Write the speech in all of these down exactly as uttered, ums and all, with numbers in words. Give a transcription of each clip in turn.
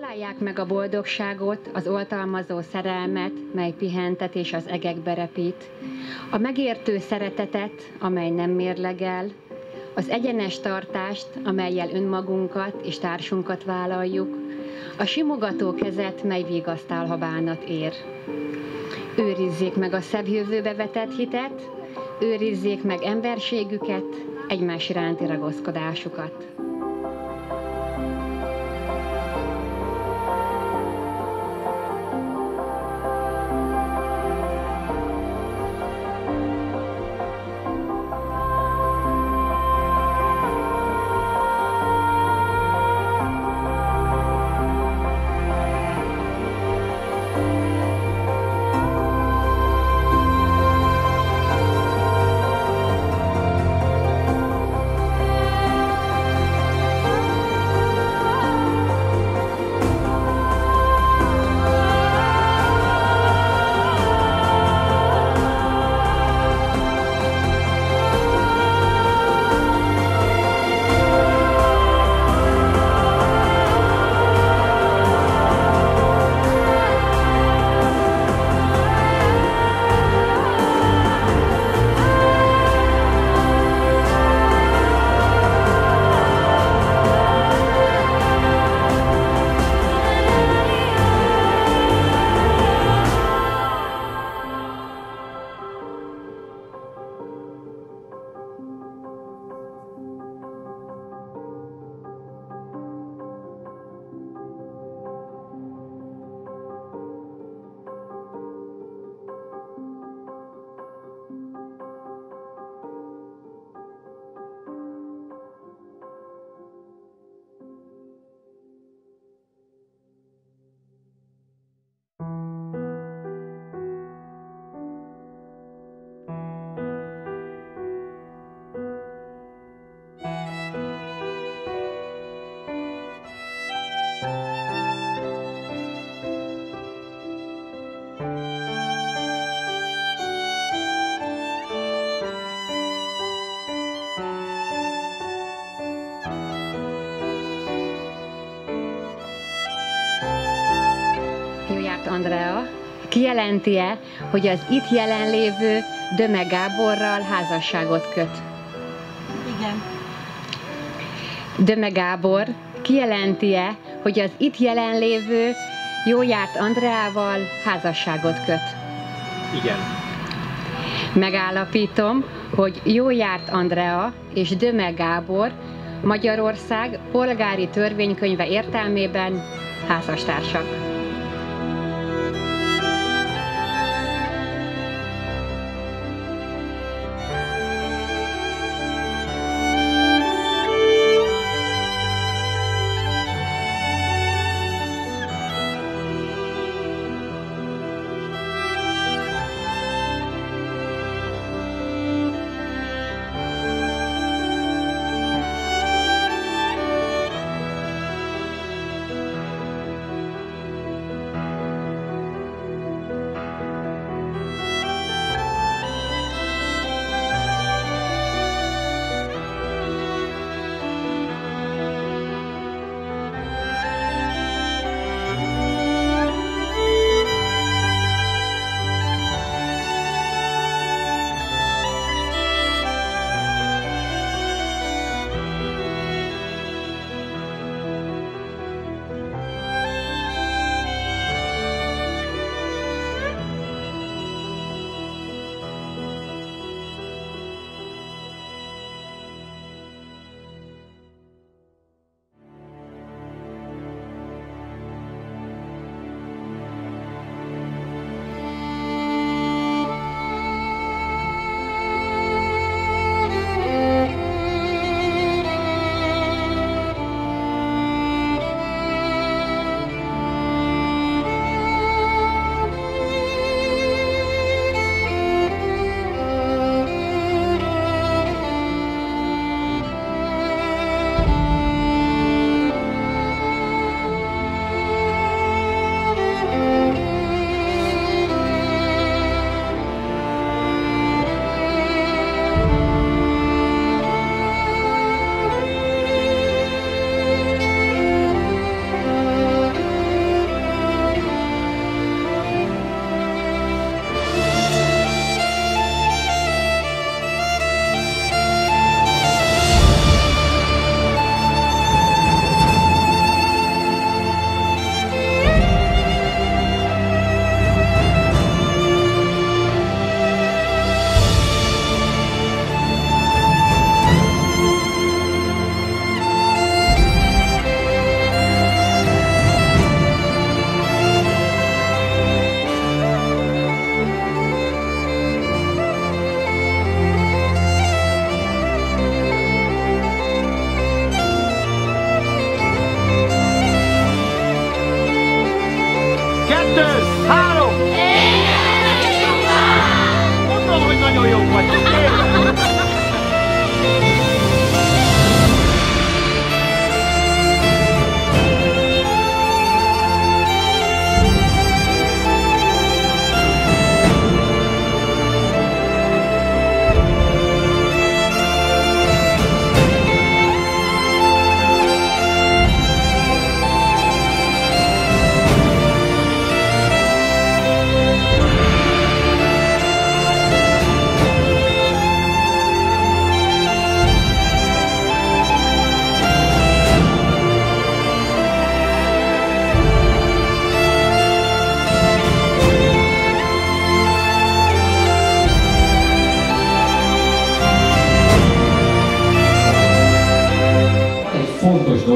Találják meg a boldogságot, az oltalmazó szerelmet, mely pihentet és az egekbe repít, a megértő szeretetet, amely nem mérlegel, az egyenes tartást, amellyel önmagunkat és társunkat vállaljuk, a simogató kezet, mely vigasztál, ha bánat ér. Őrizzék meg a szebb jövőbe vetett hitet, őrizzék meg emberségüket, egymás iránti ragaszkodásukat. Andrea kijelenti-e, hogy az itt jelenlévő Döme Gáborral házasságot köt? Igen. Döme Gábor kijelenti-e, hogy az itt jelenlévő Jójárt Andreával házasságot köt? Igen. Megállapítom, hogy Jójárt Andrea és Döme Gábor Magyarország polgári törvénykönyve értelmében házastársak.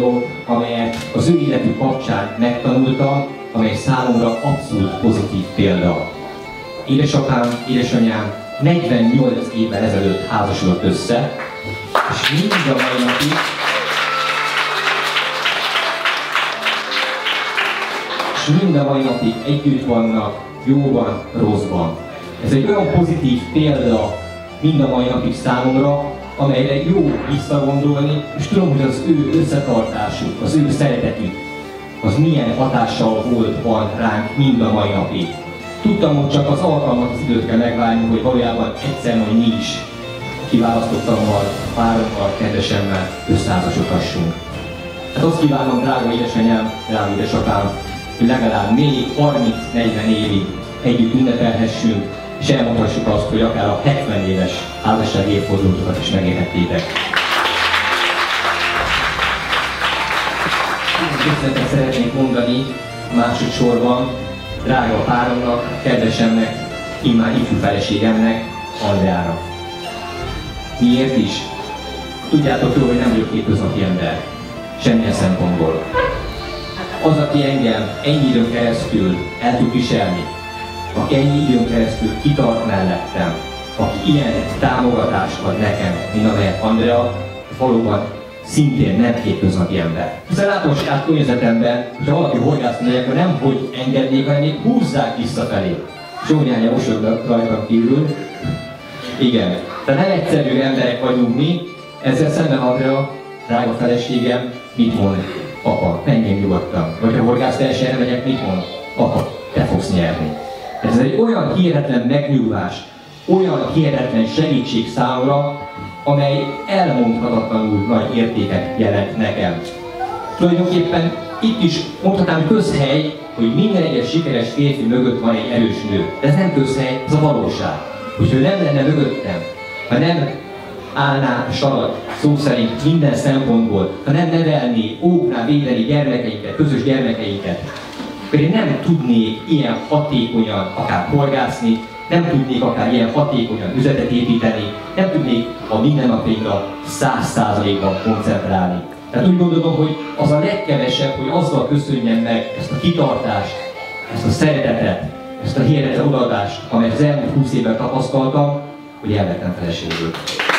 dolog, amelyet az ő életük kapcsán megtanultam, amely számomra abszolút pozitív példa. Édesapám, édesanyám negyvennyolc évvel ezelőtt házasodott össze, és mindig a mai napig, és mind a mai napig együtt vannak, jóban, rosszban. Ez egy olyan pozitív példa mind a mai napig számomra, amelyre jó visszagondolni, és tudom, hogy az ő összetartásuk, az ő szeretetük, az milyen hatással volt van ránk mind a mai napig. Tudtam, hogy csak az alkalmat, az időt kell megvárni, hogy valójában egyszer majd mi is kiválasztottammal, párommal, kedvesemmel összeházasodhassunk. Hát azt kívánom, drága édesanyám, drága édesapám, hogy legalább még harminc-negyven évig együtt ünnepelhessünk, és elmondhassuk azt, hogy akár a hetven éves házassági évfordulókat is megélhettétek. Köszönetet szeretnék mondani másodszorban drága páromnak, kedvesemnek, immár ifjú feleségemnek, Andreára. Miért is? Tudjátok jól, hogy nem vagyok hétköznapi ember. Semmilyen szempontból. Az, aki engem ennyi időn keresztül el tud viselni, aki ennyi időn keresztül kitart mellettem, aki ilyen támogatást ad nekem, mint amelyet Andrea, valóban szintén nem hétköznapi ember. Hiszen látom saját környezetemben, hogyha valaki horgászkodja, akkor nem hogy engednék, hanem még húzzák visszafelé. Zsónyája mosolyog rajtam kívül. Igen, de nem egyszerű emberek vagyunk mi, ezzel szemben Andrea, drága feleségem, mit mond? Apa, menjél nyugodtan. Vagy ha horgász teljesen elmegyek, mit mond? Apa, te fogsz nyerni. Ez egy olyan hihetetlen megnyugvás, olyan hihetetlen segítség számomra, amely elmondhatatlanul nagy értéket jelent nekem. Tulajdonképpen itt is mondhatnám közhely, hogy minden egyes sikeres férfi mögött van egy erős nő. De ez nem közhely, ez a valóság. Hogyha nem lenne mögöttem, ha nem állná sarad, szó szerint minden szempontból, ha nem nevelné, óvná, védeni gyermekeinket, közös gyermekeinket, akkor én nem tudnék ilyen hatékonyan akár horgászni, nem tudnék akár ilyen hatékonyan üzletet építeni, nem tudnék a mindennapjaimra száz százalékban koncentrálni. Tehát úgy gondolom, hogy az a legkevesebb, hogy azzal köszönjem meg ezt a kitartást, ezt a szeretetet, ezt a hihetetlen odaadást, amelyet az elmúlt húsz évvel tapasztaltam, hogy elvettem feleségül.